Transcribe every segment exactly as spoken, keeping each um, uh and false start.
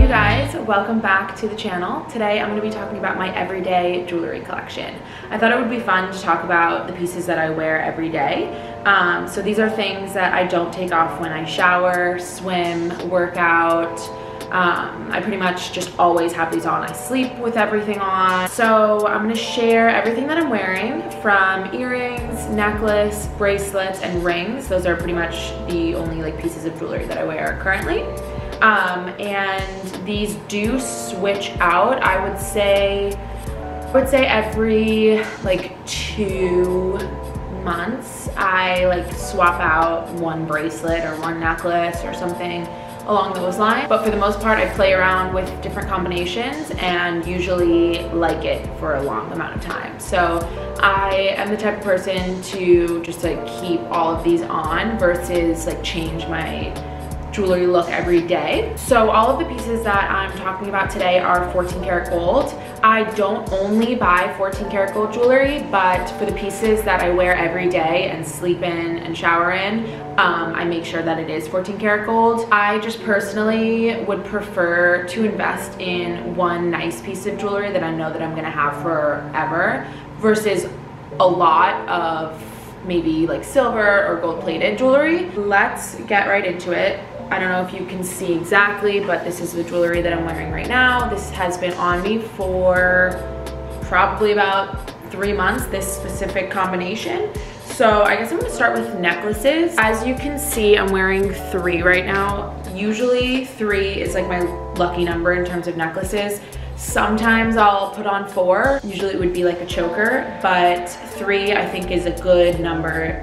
you guys, welcome back to the channel. Today I'm going to be talking about my everyday jewelry collection. I thought it would be fun to talk about the pieces that I wear every day. Um, so these are things that I don't take off when I shower, swim, work out. Um, I pretty much just always have these on. I sleep with everything on. So I'm going to share everything that I'm wearing, from earrings, necklace, bracelets, and rings. Those are pretty much the only like pieces of jewelry that I wear currently. Um, and these do switch out. I would say, I would say every like two months, I like swap out one bracelet or one necklace or something along those lines. But for the most part, I play around with different combinations and usually like it for a long amount of time. So I am the type of person to just like keep all of these on versus like change my jewelry look every day. So all of the pieces that I'm talking about today are fourteen karat gold. I don't only buy fourteen karat gold jewelry, but for the pieces that I wear every day and sleep in and shower in, um, I make sure that it is fourteen karat gold. I just personally would prefer to invest in one nice piece of jewelry that I know that I'm gonna have forever versus a lot of maybe like silver or gold plated jewelry. Let's get right into it. I don't know if you can see exactly, but this is the jewelry that I'm wearing right now. This has been on me for probably about three months, this specific combination. So I guess I'm gonna start with necklaces. As you can see, I'm wearing three right now. Usually three is like my lucky number in terms of necklaces. Sometimes I'll put on four. Usually it would be like a choker, but three I think is a good number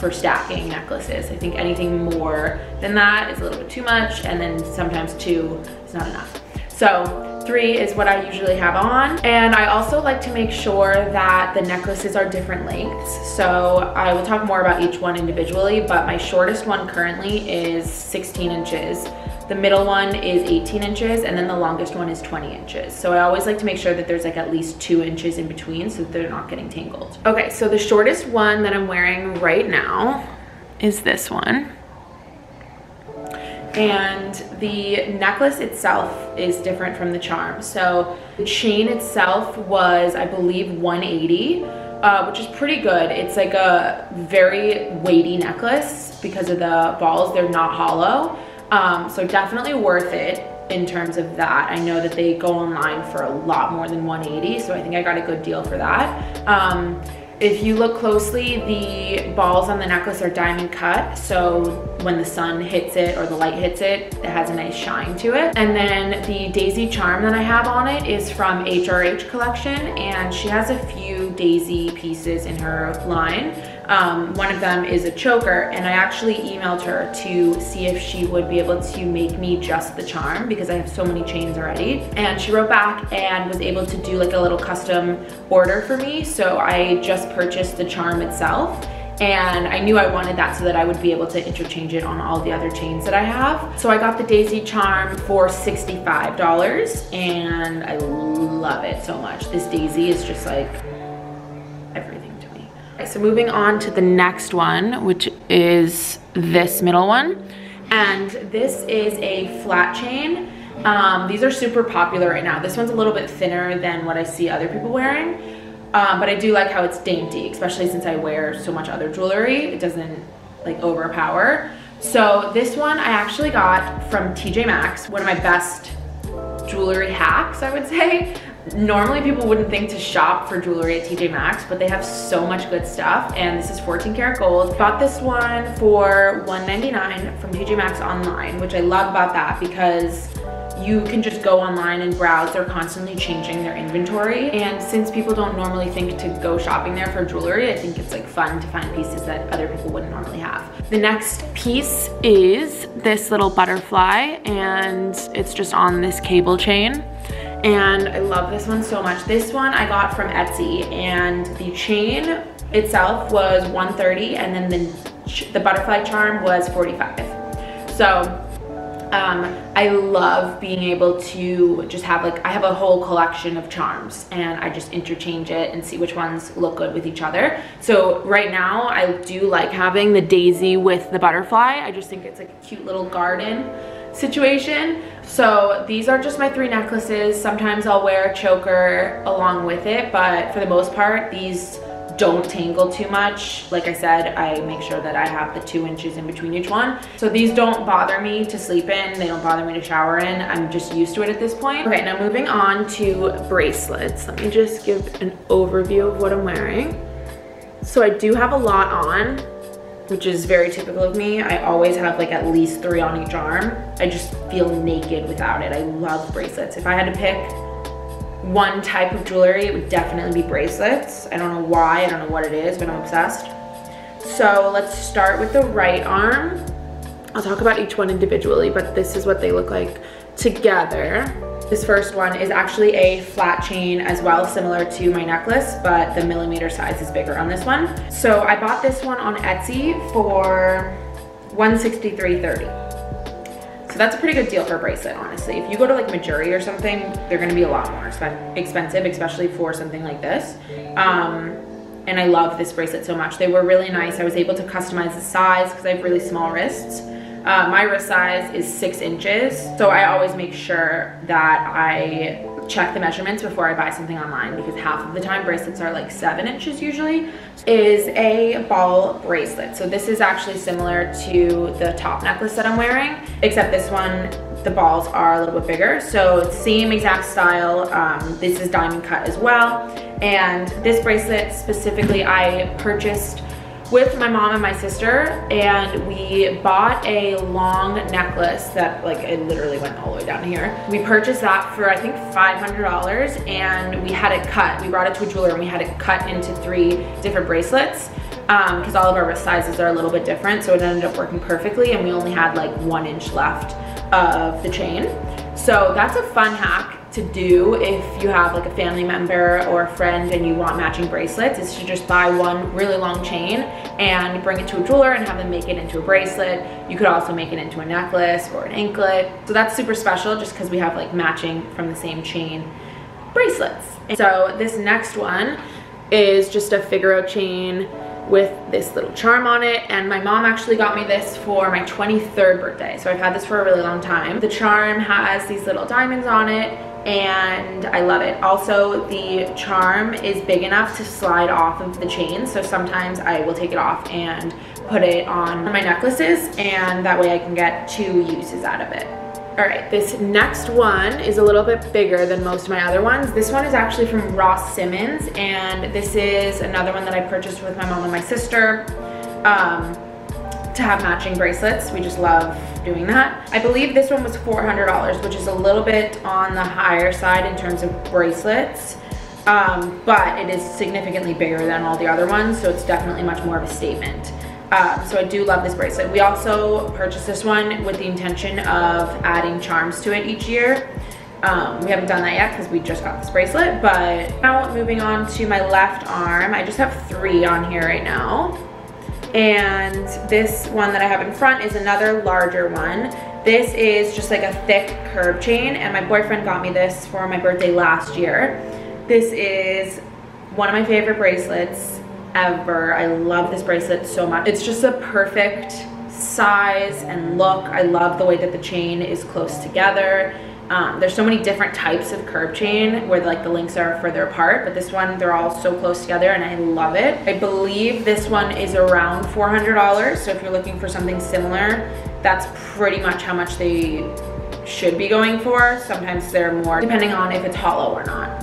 for stacking necklaces. I think anything more than that is a little bit too much, and then sometimes two is not enough. So three is what I usually have on. And I also like to make sure that the necklaces are different lengths. So I will talk more about each one individually, but my shortest one currently is sixteen inches. The middle one is eighteen inches, and then the longest one is twenty inches. So I always like to make sure that there's like at least two inches in between so that they're not getting tangled. Okay, so the shortest one that I'm wearing right now is this one. And the necklace itself is different from the charm. So the chain itself was, I believe, one eighty. Uh, which is pretty good. It's like a very weighty necklace because of the balls. They're not hollow. Um, so definitely worth it in terms of that. I know that they go online for a lot more than one eighty, so I think I got a good deal for that. Um, if you look closely, the balls on the necklace are diamond cut, so when the sun hits it or the light hits it, it has a nice shine to it. And then the daisy charm that I have on it is from H R H Collection, and she has a few daisy pieces in her line. Um, one of them is a choker, and I actually emailed her to see if she would be able to make me just the charm because I have so many chains already. And she wrote back and was able to do like a little custom order for me. So I just purchased the charm itself. And I knew I wanted that so that I would be able to interchange it on all the other chains that I have. So I got the daisy charm for sixty-five dollars, and I love it so much. This daisy is just like everything to me. Okay, so moving on to the next one, which is this middle one. And this is a flat chain. Um, these are super popular right now. This one's a little bit thinner than what I see other people wearing. Um, but I do like how it's dainty, especially since I wear so much other jewelry. It doesn't like overpower. So this one I actually got from T J Maxx, one of my best jewelry hacks, I would say. Normally people wouldn't think to shop for jewelry at T J Maxx, but they have so much good stuff, and this is fourteen karat gold. Bought this one for one ninety-nine from T J Maxx online, which I love about that because you can just go online and browse. They're constantly changing their inventory. And since people don't normally think to go shopping there for jewelry, I think it's like fun to find pieces that other people wouldn't normally have. The next piece is this little butterfly, and it's just on this cable chain. And I love this one so much. This one I got from Etsy, and the chain itself was one thirty, and then the, the butterfly charm was forty-five. So, Um, I love being able to just have like, I have a whole collection of charms, and I just interchange it and see which ones look good with each other. So right now I do like having the daisy with the butterfly. I just think it's like a cute little garden situation. So these are just my three necklaces. Sometimes I'll wear a choker along with it, but for the most part, these don't tangle too much. Like I said, I make sure that I have the two inches in between each one. So these don't bother me to sleep in. They don't bother me to shower in. I'm just used to it at this point. Okay, now moving on to bracelets. Let me just give an overview of what I'm wearing. So I do have a lot on, which is very typical of me. I always have like at least three on each arm. I just feel naked without it. I love bracelets. If I had to pick one type of jewelry, it would definitely be bracelets. I don't know why, I don't know what it is, but I'm obsessed. So let's start with the right arm. I'll talk about each one individually, but this is what they look like together. This first one is actually a flat chain as well, similar to my necklace, but the millimeter size is bigger on this one. So I bought this one on Etsy for one hundred sixty-three dollars and thirty cents. So that's a pretty good deal for a bracelet, honestly. If you go to like Mejuri or something, they're gonna be a lot more expensive, especially for something like this. Um, and I love this bracelet so much. They were really nice. I was able to customize the size because I have really small wrists. Uh, my wrist size is six inches, so I always make sure that I check the measurements before I buy something online, because half of the time bracelets are like seven inches usually. Is a ball bracelet. So this is actually similar to the top necklace that I'm wearing, except this one, the balls are a little bit bigger. So same exact style. Um, this is diamond cut as well. And this bracelet specifically I purchased with my mom and my sister, and we bought a long necklace that like it literally went all the way down here. We purchased that for I think five hundred dollars, and we had it cut. We brought it to a jeweler and we had it cut into three different bracelets because um, all of our wrist sizes are a little bit different, so it ended up working perfectly, and we only had like one inch left of the chain. So that's a fun hack to do if you have like a family member or a friend and you want matching bracelets, is to just buy one really long chain and bring it to a jeweler and have them make it into a bracelet. You could also make it into a necklace or an anklet. So that's super special just because we have like matching from the same chain bracelets. And so this next one is just a Figaro chain with this little charm on it, and my mom actually got me this for my twenty-third birthday, so I've had this for a really long time. The charm has these little diamonds on it, and I love it. Also, the charm is big enough to slide off of the chain, so sometimes I will take it off and put it on my necklaces, and that way I can get two uses out of it. All right, this next one is a little bit bigger than most of my other ones. This one is actually from Ross Simmons, and this is another one that I purchased with my mom and my sister um, to have matching bracelets. We just love doing that. I believe this one was four hundred dollars, which is a little bit on the higher side in terms of bracelets, um, but it is significantly bigger than all the other ones, so it's definitely much more of a statement. Uh, so I do love this bracelet. We also purchased this one with the intention of adding charms to it each year. Um, we haven't done that yet because we just got this bracelet, but now moving on to my left arm. I just have three on here right now. And this one that I have in front is another larger one. This is just like a thick curb chain, and my boyfriend got me this for my birthday last year. This is one of my favorite bracelets ever. I love this bracelet so much. It's just a perfect size and look. I love the way that the chain is close together. Um, there's so many different types of curb chain where like the links are further apart, but this one, they're all so close together and I love it. I believe this one is around four hundred dollars, so if you're looking for something similar, that's pretty much how much they should be going for. Sometimes they're more, depending on if it's hollow or not.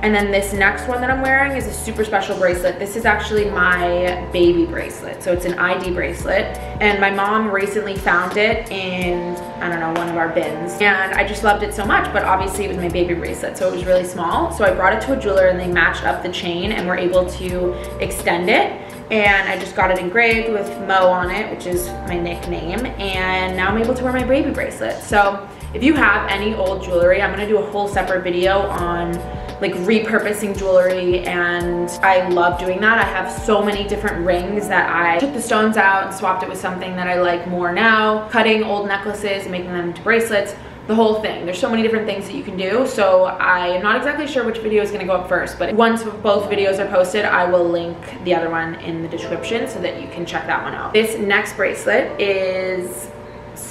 And then this next one that I'm wearing is a super special bracelet. This is actually my baby bracelet. So it's an I D bracelet. And my mom recently found it in, I don't know, one of our bins. And I just loved it so much, but obviously it was my baby bracelet, so it was really small. So I brought it to a jeweler and they matched up the chain and were able to extend it. And I just got it engraved with Mo on it, which is my nickname. And now I'm able to wear my baby bracelet. So if you have any old jewelry, I'm gonna do a whole separate video on like repurposing jewelry, and I love doing that. I have so many different rings that I took the stones out and swapped it with something that I like more now, cutting old necklaces, making them into bracelets, the whole thing. There's so many different things that you can do, so I am not exactly sure which video is gonna go up first, but once both videos are posted, I will link the other one in the description so that you can check that one out. This next bracelet is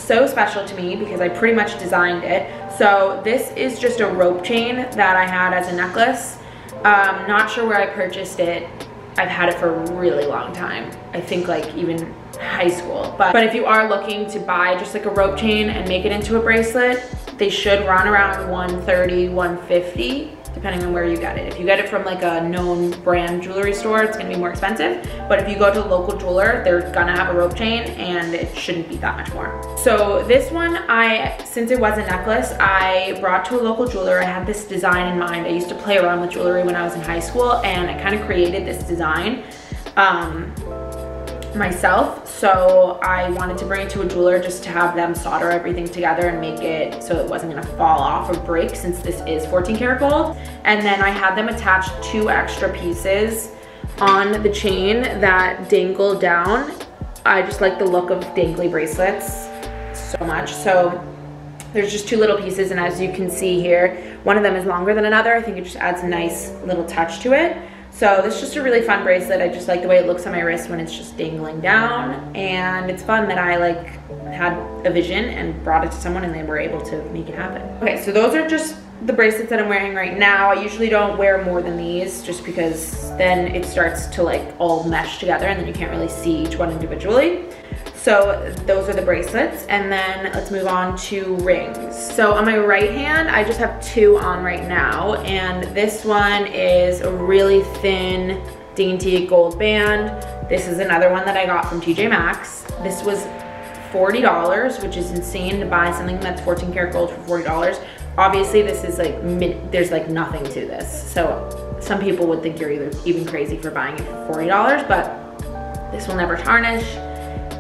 so special to me because I pretty much designed it. So this is just a rope chain that I had as a necklace. Um, not sure where I purchased it. I've had it for a really long time. I think like even high school. But, but if you are looking to buy just like a rope chain and make it into a bracelet, they should run around one thirty, one fifty, depending on where you get it. If you get it from like a known brand jewelry store, it's gonna be more expensive. But if you go to a local jeweler, they're gonna have a rope chain and it shouldn't be that much more. So this one, I, since it was a necklace, I brought to a local jeweler. I had this design in mind. I used to play around with jewelry when I was in high school and I kind of created this design um, myself. So I wanted to bring it to a jeweler just to have them solder everything together and make it so it wasn't gonna fall off or break, since this is fourteen karat gold. And then I had them attach two extra pieces on the chain that dangle down. I just like the look of dangly bracelets so much. So there's just two little pieces, and as you can see here, one of them is longer than another. I think it just adds a nice little touch to it. So this is just a really fun bracelet. I just like the way it looks on my wrist when it's just dangling down, and it's fun that I like had a vision and brought it to someone and they were able to make it happen. Okay, so those are just the bracelets that I'm wearing right now. I usually don't wear more than these just because then it starts to like all mesh together and then you can't really see each one individually. So those are the bracelets, and then let's move on to rings. So on my right hand, I just have two on right now, and this one is a really thin, dainty gold band. This is another one that I got from T J Maxx. This was forty dollars, which is insane to buy something that's fourteen karat gold for forty dollars. Obviously, this is like, there's like nothing to this. So some people would think you're either even crazy for buying it for forty dollars, but this will never tarnish.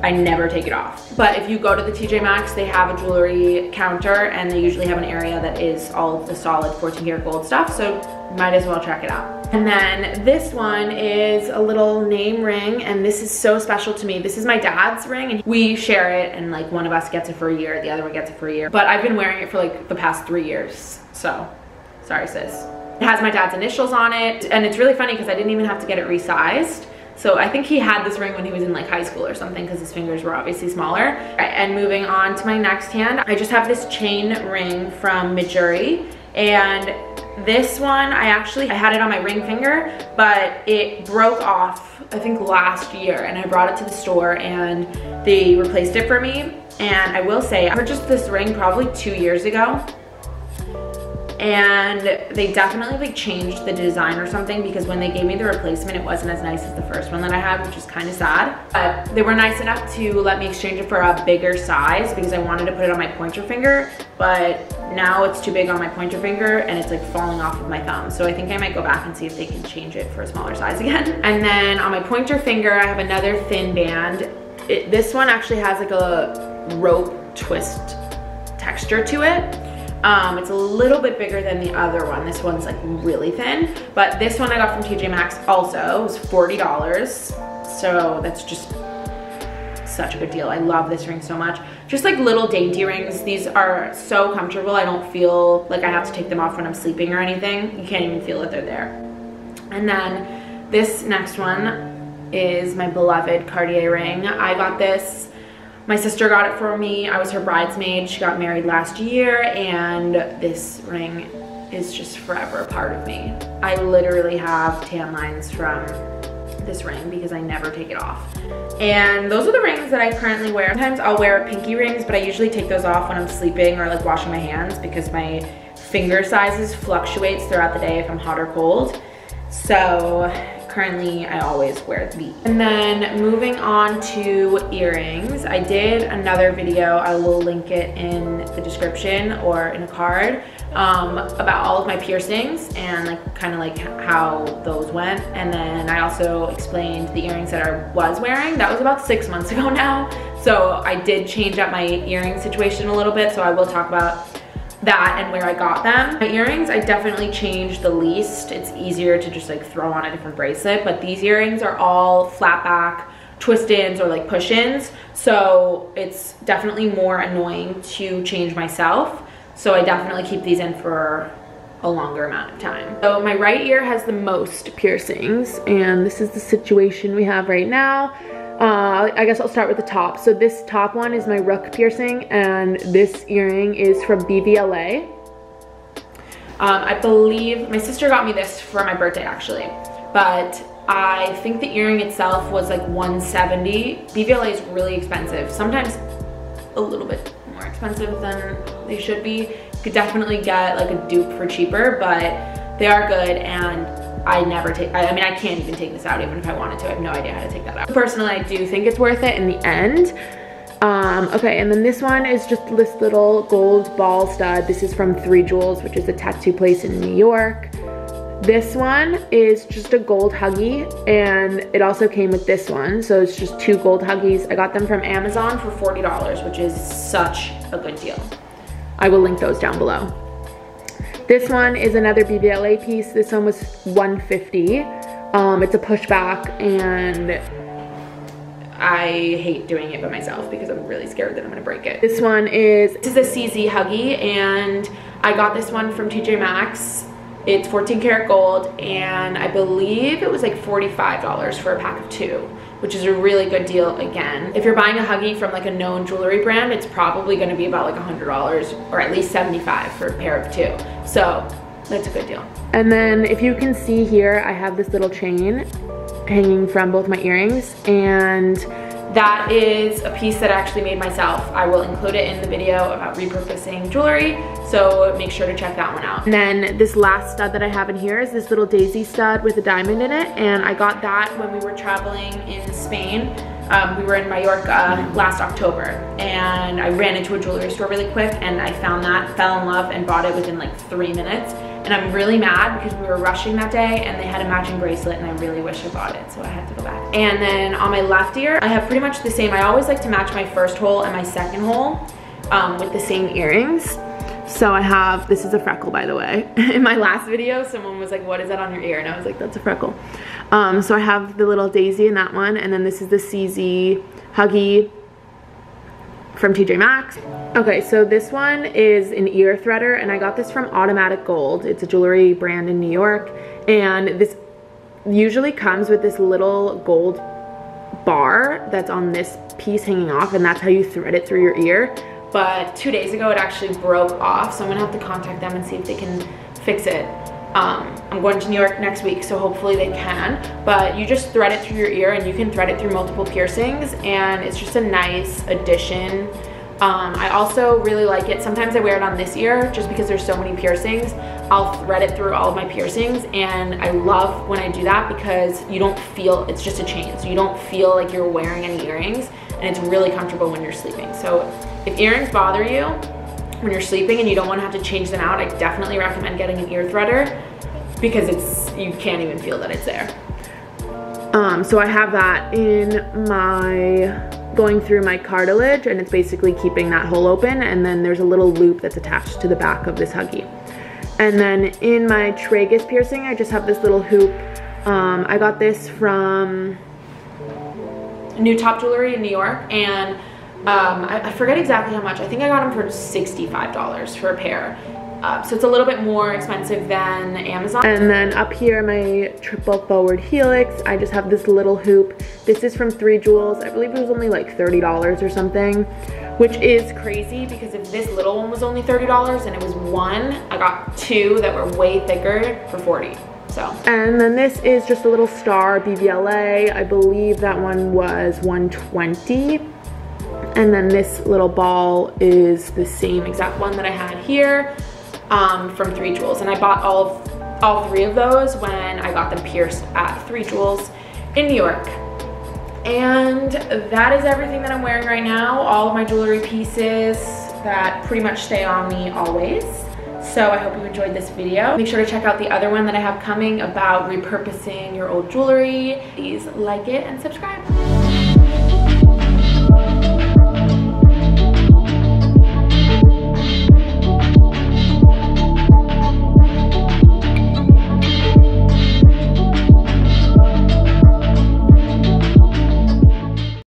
I never take it off. But if you go to the T J Maxx, they have a jewelry counter and they usually have an area that is all of the solid fourteen karat gold stuff, so might as well check it out. And then this one is a little name ring, and this is so special to me. This is my dad's ring and we share it, and like one of us gets it for a year, the other one gets it for a year. But I've been wearing it for like the past three years, so sorry sis. It has my dad's initials on it, and it's really funny because I didn't even have to get it resized. So I think he had this ring when he was in like high school or something because his fingers were obviously smaller. And moving on to my next hand, I just have this chain ring from Mejuri, and this one I actually I had it on my ring finger, but it broke off I think last year, and I brought it to the store and they replaced it for me. And I will say I purchased this ring probably two years ago, and they definitely like changed the design or something, because when they gave me the replacement, it wasn't as nice as the first one that I had, which is kind of sad. But they were nice enough to let me exchange it for a bigger size because I wanted to put it on my pointer finger, but now it's too big on my pointer finger and it's like falling off of my thumb. So I think I might go back and see if they can change it for a smaller size again. And then on my pointer finger, I have another thin band. It, this one actually has like a rope twist texture to it. Um, it's a little bit bigger than the other one. This one's like really thin, but this one I got from T J Maxx also. It was forty dollars, so that's just such a good deal. I love this ring so much. Just like little dainty rings. These are so comfortable. I don't feel like I have to take them off when I'm sleeping or anything. You can't even feel that they're there. And then this next one is my beloved Cartier ring. I got this. My sister got it for me. I was her bridesmaid. She got married last year, and this ring is just forever a part of me. I literally have tan lines from this ring because I never take it off. And those are the rings that I currently wear. Sometimes I'll wear pinky rings, but I usually take those off when I'm sleeping or like washing my hands because my finger sizes fluctuates throughout the day if I'm hot or cold. So currently, I always wear these. And then moving on to earrings, I did another video, I will link it in the description or in a card, um, about all of my piercings and like kind of like how those went. And then I also explained the earrings that I was wearing. That was about six months ago now. So I did change up my earring situation a little bit, so I will talk about that and where I got them. My earrings I definitely changed the least. It's easier to just like throw on a different bracelet, but these earrings are all flat back twist-ins or like push-ins, so it's definitely more annoying to change myself. So I definitely keep these in for a longer amount of time. So my right ear has the most piercings, and this is the situation we have right now. Uh, I guess I'll start with the top. So this top one is my rook piercing, and this earring is from B V L A. Um, I believe my sister got me this for my birthday actually, but I think the earring itself was like one seventy. B V L A is really expensive, sometimes a little bit more expensive than they should be. You could definitely get like a dupe for cheaper, but they are good, and I never take, I mean, I can't even take this out even if I wanted to. I have no idea how to take that out. Personally, I do think it's worth it in the end. Um, okay, and then this one is just this little gold ball stud. This is from Three Jewels, which is a tattoo place in New York. This one is just a gold huggy, and it also came with this one. So it's just two gold huggies. I got them from Amazon for forty dollars, which is such a good deal. I will link those down below. This one is another B V L A piece. This one was one fifty. Um, it's a pushback, and I hate doing it by myself because I'm really scared that I'm gonna break it. This one is, this is a C Z huggy, and I got this one from T J Maxx. It's fourteen karat gold, and I believe it was like forty-five dollars for a pack of two, which is a really good deal again. If you're buying a huggy from like a known jewelry brand, it's probably gonna be about like one hundred dollars or at least seventy-five dollars for a pair of two. So that's a good deal. And then if you can see here, I have this little chain hanging from both my earrings, and that is a piece that I actually made myself. I will include it in the video about repurposing jewelry, so make sure to check that one out. And then this last stud that I have in here is this little daisy stud with a diamond in it, and I got that when we were traveling in Spain. Um, we were in Mallorca last October, and I ran into a jewelry store really quick, and I found that, fell in love, and bought it within like three minutes. And I'm really mad because we were rushing that day and they had a matching bracelet, and I really wish I bought it, so I had to go back. And then on my left ear, I have pretty much the same. I always like to match my first hole and my second hole um, with the same earrings. So I have, this is a freckle, by the way. In my last video, someone was like, what is that on your ear? And I was like, that's a freckle. Um, so I have the little daisy in that one, and then this is the C Z Huggy from T J Maxx. Okay, so this one is an ear threader, and I got this from Automatic Gold. It's a jewelry brand in New York, and this usually comes with this little gold bar that's on this piece hanging off, and that's how you thread it through your ear. But two days ago it actually broke off, so I'm gonna have to contact them and see if they can fix it. Um, I'm going to New York next week, so hopefully they can. But you just thread it through your ear, and you can thread it through multiple piercings, and it's just a nice addition. Um, I also really like it. Sometimes I wear it on this ear just because there's so many piercings. I'll thread it through all of my piercings, and I love when I do that because you don't feel, it's just a chain, so you don't feel like you're wearing any earrings, and it's really comfortable when you're sleeping. So if earrings bother you when you're sleeping and you don't want to have to change them out, I definitely recommend getting an ear threader because it's, you can't even feel that it's there. Um, so I have that in my, going through my cartilage, and it's basically keeping that hole open, and then there's a little loop that's attached to the back of this huggy. And then in my tragus piercing, I just have this little hoop. Um, I got this from New Top Jewelry in New York, and um, I, I forget exactly how much. I think I got them for sixty-five dollars for a pair. Uh, so it's a little bit more expensive than Amazon. And then up here, my triple forward helix, I just have this little hoop. This is from Three Jewels. I believe it was only like thirty dollars or something, which is crazy because if this little one was only thirty dollars and it was one, I got two that were way thicker for forty dollars. So. And then this is just a little star B V L A. I believe that one was one twenty. And then this little ball is the same exact one that I had here um, from Three Jewels. And I bought all of, all three of those when I got them pierced at Three Jewels in New York. And that is everything that I'm wearing right now. All of my jewelry pieces that pretty much stay on me always. So I hope you enjoyed this video. Make sure to check out the other one that I have coming about repurposing your old jewelry. Please like it and subscribe.